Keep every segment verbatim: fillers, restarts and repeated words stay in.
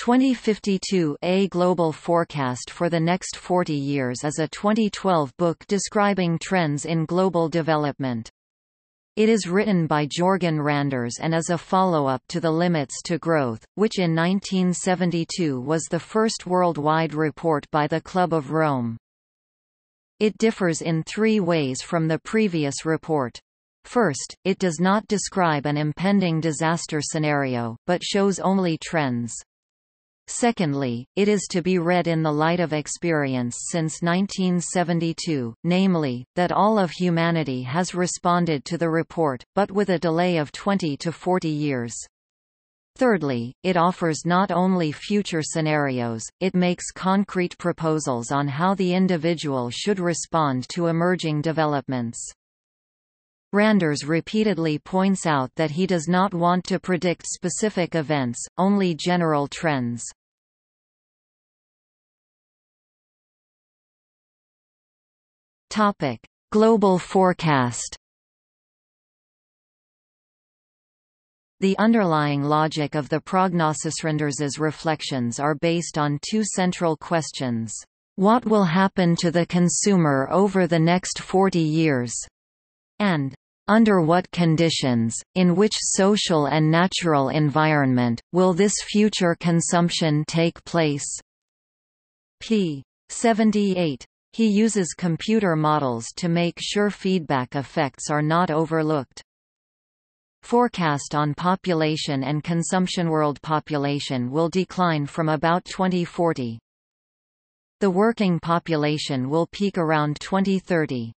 twenty fifty-two A Global Forecast for the Next forty Years is a twenty twelve book describing trends in global development. It is written by Jørgen Randers and is a follow-up to The Limits to Growth, which in nineteen seventy-two was the first worldwide report by the Club of Rome. It differs in three ways from the previous report. First, it does not describe an impending disaster scenario, but shows only trends. Secondly, it is to be read in the light of experience since nineteen seventy-two, namely, that all of humanity has responded to the report, but with a delay of twenty to forty years. Thirdly, it offers not only future scenarios, it makes concrete proposals on how the individual should respond to emerging developments. Randers repeatedly points out that he does not want to predict specific events, only general trends. Topic: Global Forecast. The underlying logic of the prognosisranders's reflections are based on two central questions: what will happen to the consumer over the next forty years, and under what conditions, in which social and natural environment, will this future consumption take place? page seventy-eight. He uses computer models to make sure feedback effects are not overlooked. Forecast on population and consumption. World population will decline from about twenty forty. The working population will peak around twenty thirty.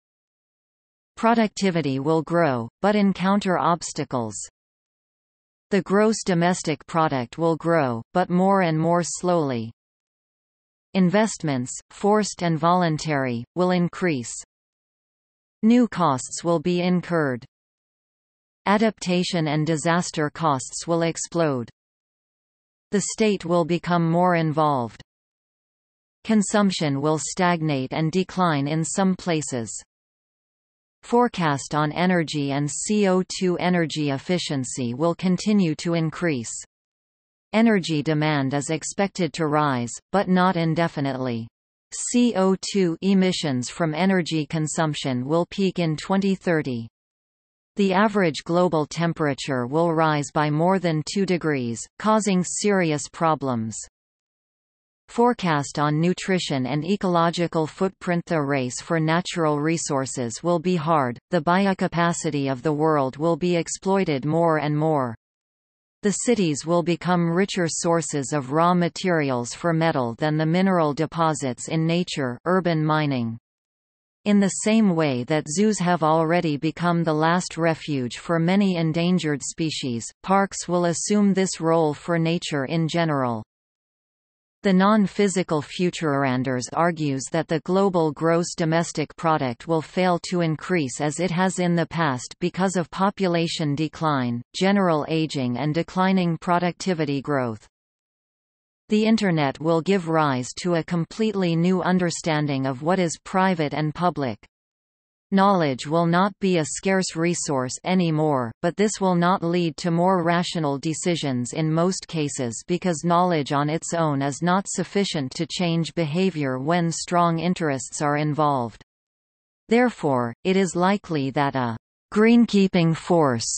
Productivity will grow, but encounter obstacles. The gross domestic product will grow, but more and more slowly. Investments, forced and voluntary, will increase. New costs will be incurred. Adaptation and disaster costs will explode. The state will become more involved. Consumption will stagnate and decline in some places. Forecast on energy and C O two. Energy efficiency will continue to increase. Energy demand is expected to rise, but not indefinitely. C O two emissions from energy consumption will peak in twenty thirty. The average global temperature will rise by more than two degrees, causing serious problems. Forecast on nutrition and ecological footprint. The race for natural resources will be hard, the biocapacity of the world will be exploited more and more. The cities will become richer sources of raw materials for metal than the mineral deposits in nature. Urban mining. In the same way that zoos have already become the last refuge for many endangered species, parks will assume this role for nature in general. The non-physical future. Randers argues that the global gross domestic product will fail to increase as it has in the past because of population decline, general aging and declining productivity growth. The Internet will give rise to a completely new understanding of what is private and public. Knowledge will not be a scarce resource anymore, but this will not lead to more rational decisions in most cases because knowledge on its own is not sufficient to change behavior when strong interests are involved. Therefore, it is likely that a greenkeeping force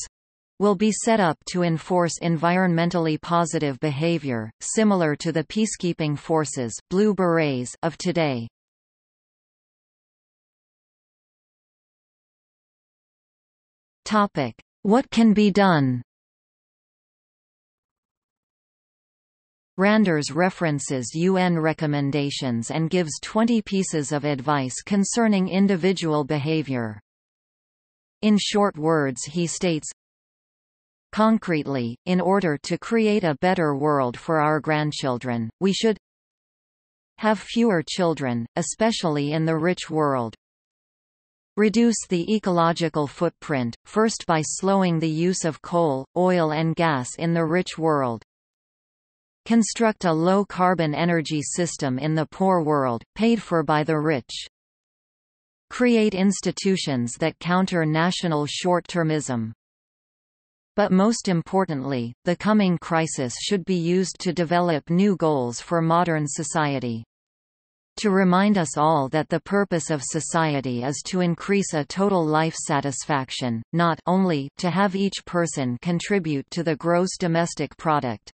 will be set up to enforce environmentally positive behavior, similar to the peacekeeping forces, Blue Berets, of today. Topic: What can be done? Randers references U N recommendations and gives twenty pieces of advice concerning individual behavior. In short words, he states, concretely, in order to create a better world for our grandchildren, we should have fewer children, especially in the rich world. Reduce the ecological footprint, first by slowing the use of coal, oil and gas in the rich world. Construct a low-carbon energy system in the poor world, paid for by the rich. Create institutions that counter national short-termism. But most importantly, the coming crisis should be used to develop new goals for modern society. To remind us all that the purpose of society is to increase a total life satisfaction, not only to have each person contribute to the gross domestic product.